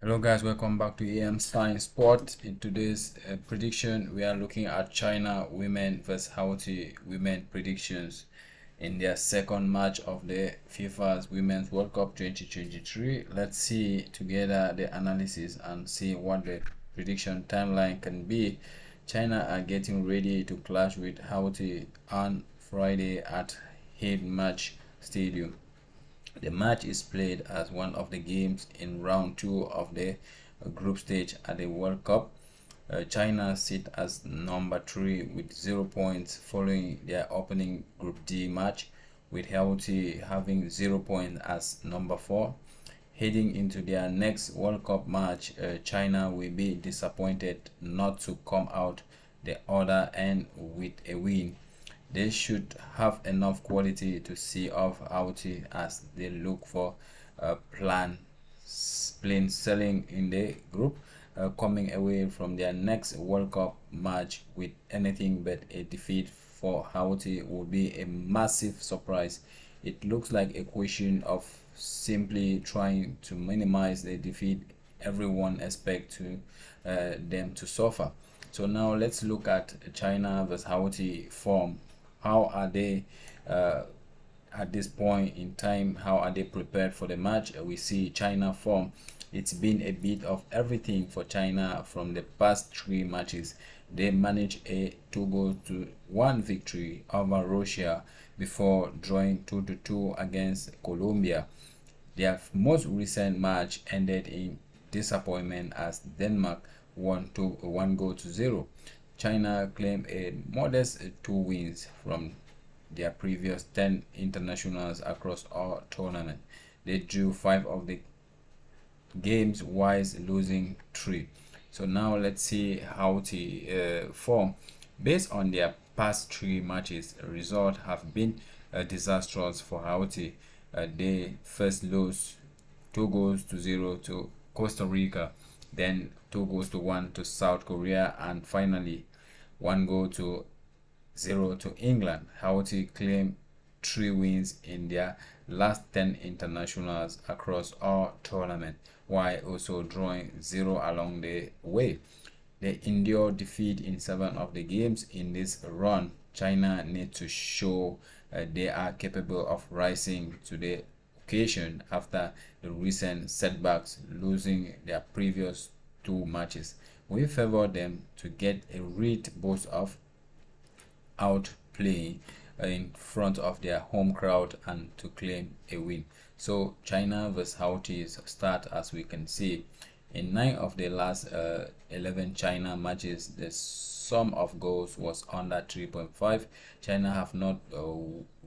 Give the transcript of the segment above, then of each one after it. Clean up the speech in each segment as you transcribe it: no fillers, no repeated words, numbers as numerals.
Hello guys, welcome back to Emstine Sports. In today's prediction, we are looking at China women versus Haiti women predictions in their second match of the FIFA's Women's World Cup 2023. Let's see together the analysis and see what the prediction timeline can be. China are getting ready to clash with Haiti on Friday at Hindmarsh Stadium. The match is played as one of the games in round 2 of the group stage at the World Cup. China sit as number 3 with 0 points following their opening Group D match, with Haiti having 0 points as number 4. Heading into their next World Cup match, China will be disappointed not to come out the other end with a win. They should have enough quality to see off Haiti as they look for plain sailing in the group, coming away from their next World Cup match with anything but a defeat for Haiti would be a massive surprise. It looks like a question of simply trying to minimize the defeat everyone expects them to suffer. So now let's look at China versus Haiti form. How are they at this point in time? How are they prepared for the match? We see China form. It's been a bit of everything for China from the past 3 matches. They managed a 2-1 victory over Russia before drawing 2-2 against Colombia. Their most recent match ended in disappointment as Denmark won 1-0. China claimed a modest 2 wins from their previous 10 internationals across all tournaments. They drew 5 of the games wise losing 3. So now let's see Haiti form. Based on their past 3 matches, results have been disastrous for Haiti. They first lose 2-0 to Costa Rica, then 2-1 to South Korea, and finally 1-0 to England. Haiti claimed 3 wins in their last 10 internationals across all tournaments, while also drawing 0 along the way. They endured defeat in 7 of the games in this run. China needs to show they are capable of rising to the occasion after the recent setbacks, losing their previous 2 matches. We favor them to get a read both of outplaying in front of their home crowd and to claim a win. So China versus Haiti's start, as we can see, in 9 of the last 11 China matches, the sum of goals was under 3.5. China have not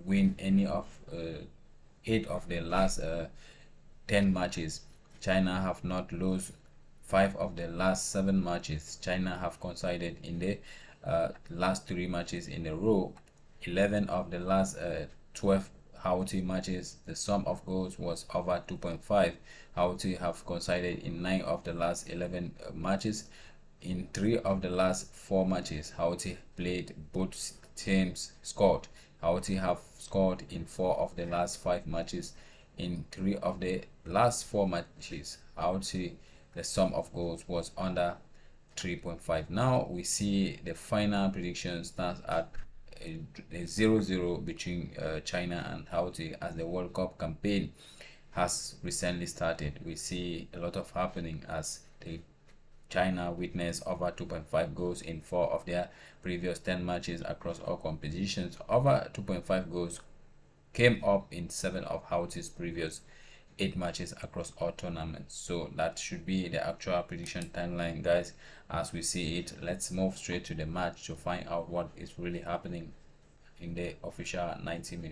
win any of 8 of the last 10 matches. China have not lost 5 of the last 7 matches. China have conceded in the last 3 matches in a row. 11 of the last 12 Haiti matches, the sum of goals was over 2.5. Haiti have conceded in 9 of the last 11 matches. In 3 of the last 4 matches, Haiti played, both teams scored. Haiti have scored in 4 of the last 5 matches. In 3 of the last 4 matches, Haiti, the sum of goals was under 3.5. Now we see the final prediction stands at a 0-0 between China and Haiti as the World Cup campaign has recently started. We see a lot of happening as the China witnessed over 2.5 goals in 4 of their previous 10 matches across all competitions. Over 2.5 goals came up in 7 of Haiti's previous 8 matches across all tournaments. So that should be the actual prediction timeline, guys, as we see it. Let's move straight to the match to find out what is really happening in the official 90 minutes.